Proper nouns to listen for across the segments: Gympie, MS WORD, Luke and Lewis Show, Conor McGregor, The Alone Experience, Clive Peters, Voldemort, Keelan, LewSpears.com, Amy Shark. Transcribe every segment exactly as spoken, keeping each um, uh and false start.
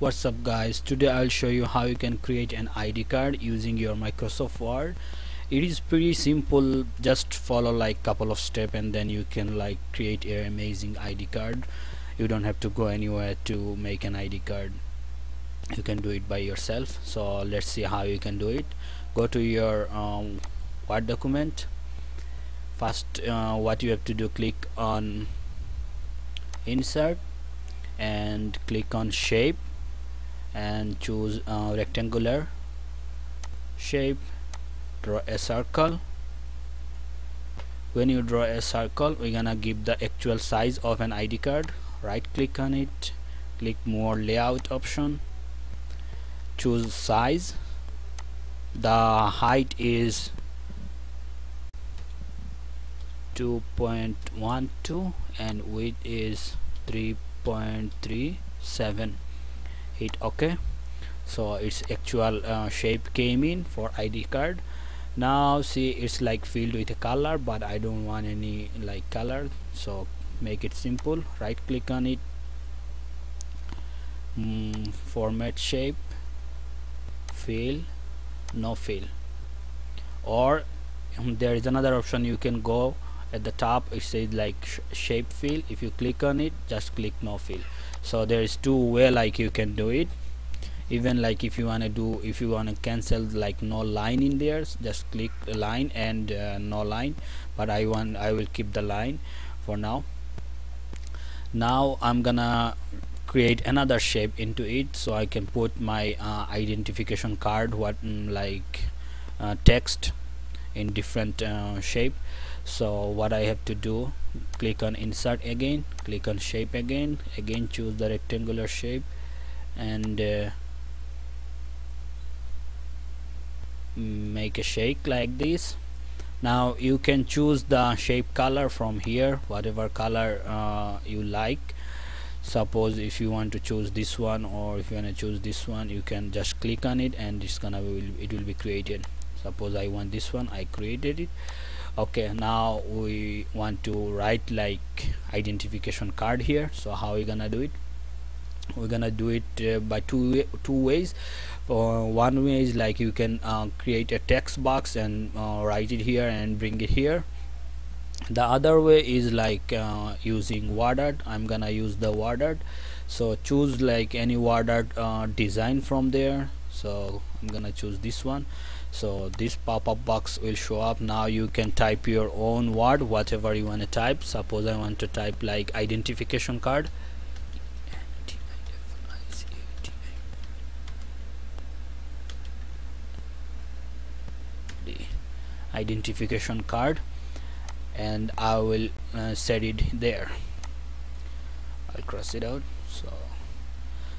What's up guys, today I'll show you how you can create an I D card using your Microsoft Word. It is pretty simple, just follow like couple of steps and then you can like create an amazing I D card. You don't have to go anywhere to make an I D card, you can do it by yourself. So let's see how you can do it. Go to your um, Word document. First uh, what you have to do, click on insert and click on shape and choose uh, rectangular shape. Draw a circle. When you draw a circle, we're gonna give the actual size of an I D card. Right click on it, click more layout option, choose size. The height is two point one two and width is three point three seven. Hit OK. So its actual uh, shape came in for I D card. Now see, it's like filled with a color, but I don't want any like color, so make it simple. Right click on it, mm, format shape, fill, no fill. Or um, there is another option, you can go at the top, it says like sh shape fill. If you click on it, just click no fill. So there is two way like you can do it. Even like if you want to do if you want to cancel like no line in there, just click line and uh, no line, but I want I will keep the line for now. Now I'm gonna create another shape into it, so I can put my uh, identification card, what mm, like uh, text in different uh, shape. So what I have to do, click on insert again, click on shape again, again choose the rectangular shape and uh, make a shape like this. Now you can choose the shape color from here, whatever color uh, you like. Suppose if you want to choose this one, or if you want to choose this one, you can just click on it and it's gonna will, it will be created. Suppose I want this one, I created it. Okay, now we want to write like identification card here. So how we gonna do it? We're gonna do it uh, by two two ways. Uh, one way is like you can uh, create a text box and uh, write it here and bring it here. The other way is like uh, using word art. I'm gonna use the word art, so choose like any word art uh, design from there. So I'm gonna choose this one. So this pop-up box will show up. Now you can type your own word, whatever you want to type. Suppose I want to type like identification card. Identification card, and I will uh, set it there. I'll cross it out. So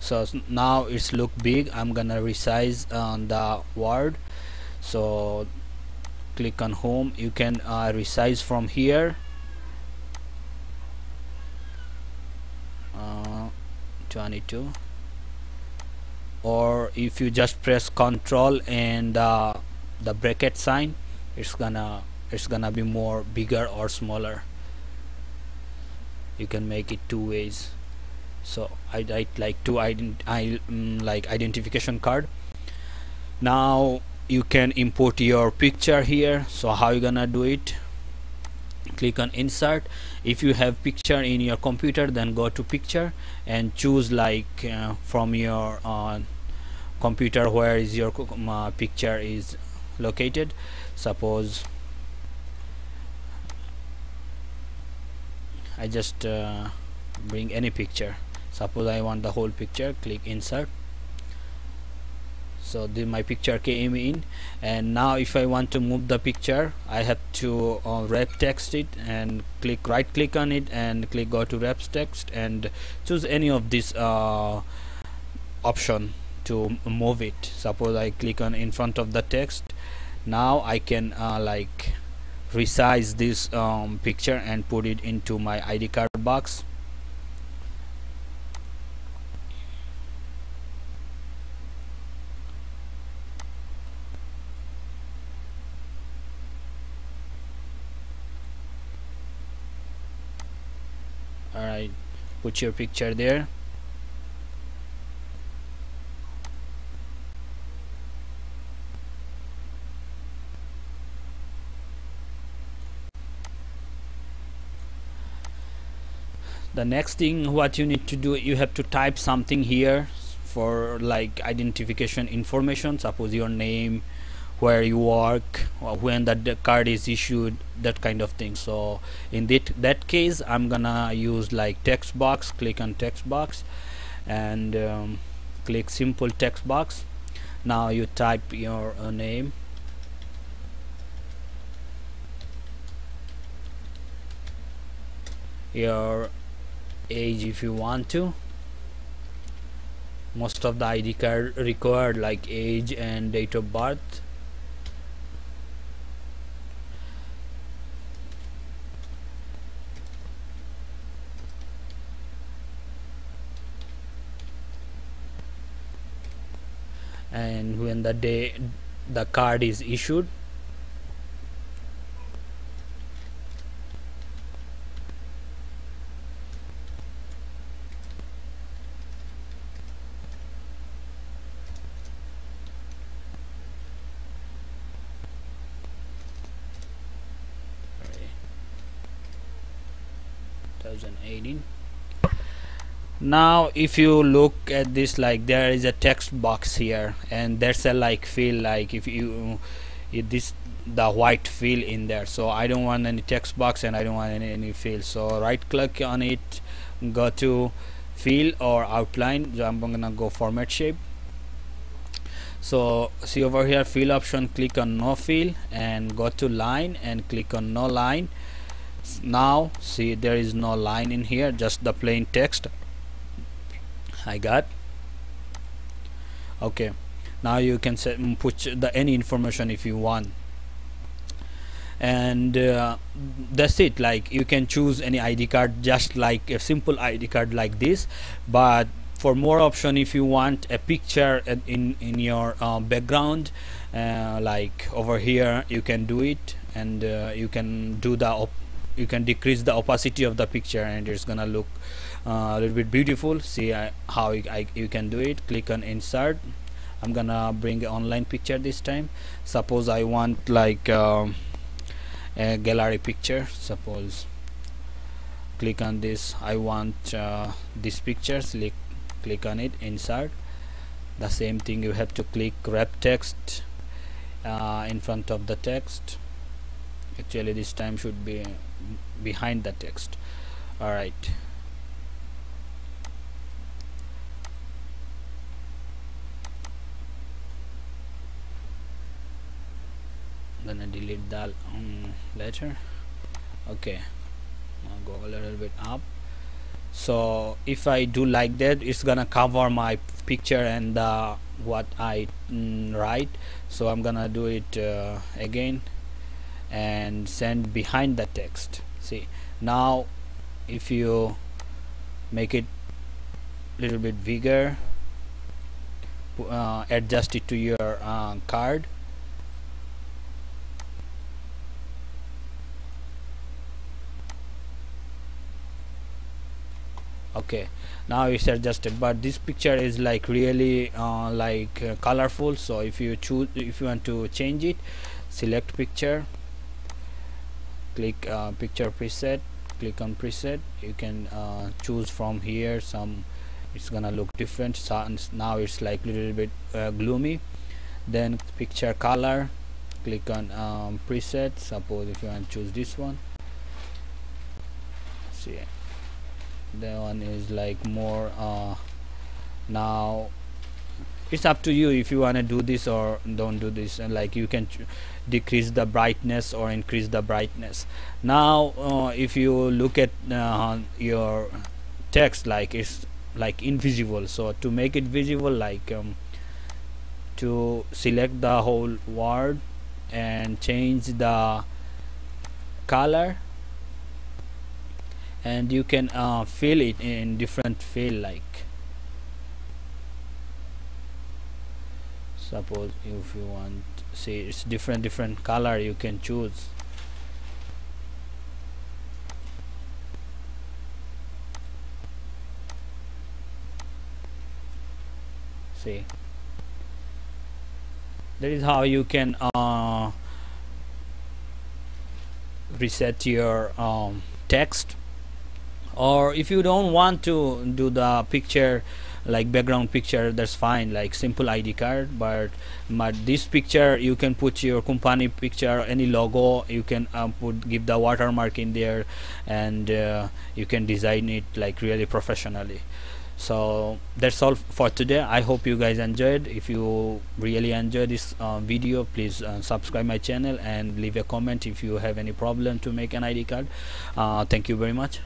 so now it's look big. I'm gonna resize on uh, the word. So click on home. You can uh, resize from here uh, twenty-two, or if you just press control and uh, the bracket sign, it's gonna it's gonna be more bigger or smaller. You can make it two ways. So I write like two ident I um, like identification card. Now you can import your picture here. So how you gonna do it? Click on insert. If you have picture in your computer, then go to picture and choose like uh, from your uh, computer where is your uh, picture is located. Suppose I just uh, bring any picture. Suppose I want the whole picture, click insert. So the, my picture came in, and now if I want to move the picture, I have to uh, wrap text it and click right click on it and click go to wrap text and choose any of this uh, option to move it. Suppose I click on in front of the text. Now I can uh, like resize this um, picture and put it into my I D card box. Alright, put your picture there. The next thing what you need to do, you have to type something here for like identification information, suppose your name, where you work, or when that the card is issued, that kind of thing. So in that that case I'm gonna use like text box, click on text box and um, click simple text box. Now you type your uh, name, your age if you want to. Most of the I D card required like age and date of birth. And when the day the card is issued. twenty eighteen. Now if you look at this, like there is a text box here and there's a like fill, like if you if this the white fill in there, so I don't want any text box and I don't want any, any fill, so right click on it, go to fill or outline. So I'm gonna go format shape, so see over here fill option, click on no fill and go to line and click on no line. Now see there is no line in here, just the plain text I got. Okay, now you can set put the any information if you want, and uh, that's it. Like you can choose any I D card, just like a simple I D card like this, but for more option, if you want a picture in in your uh, background, uh, like over here you can do it, and uh, you can do the op you can decrease the opacity of the picture and it's gonna look uh, a little bit beautiful. See I, how I, I, you can do it. Click on insert. I'm gonna bring an online picture this time. Suppose I want like um, a gallery picture. Suppose click on this, I want uh, this picture. Click, click on it, insert. The same thing, you have to click wrap text uh, in front of the text. Actually this time should be behind the text. Alright, gonna delete that um, later. Okay, I'll go a little bit up. So if I do like that, it's gonna cover my picture and uh, what I mm, write. So I'm gonna do it uh, again and send behind the text. See, now if you make it a little bit bigger, uh, adjust it to your uh, card. Okay, now it's adjusted, but this picture is like really uh, like uh, colorful. So if you choose, if you want to change it, select picture, click uh, picture preset, click on preset. You can uh, choose from here some, it's gonna look different. So now it's like a little bit uh, gloomy. Then picture color, click on um, preset. Suppose if you want to choose this one, see that one is like more uh, now it's up to you if you want to do this or don't do this, and like you can decrease the brightness or increase the brightness. Now uh, if you look at uh, your text, like it's like invisible, so to make it visible, like um, to select the whole word and change the color, and you can uh, fill it in different fill, like suppose if you want, see it's different different color you can choose. See, that is how you can uh, reset your um, text Or if you don't want to do the picture, like background picture, that's fine, like simple I D card. But my, this picture, you can put your company picture, any logo, you can um, put, give the watermark in there, and uh, you can design it like really professionally. So that's all for today. I hope you guys enjoyed. If you really enjoyed this uh, video, please uh, subscribe my channel and leave a comment if you have any problem to make an I D card. Uh, thank you very much.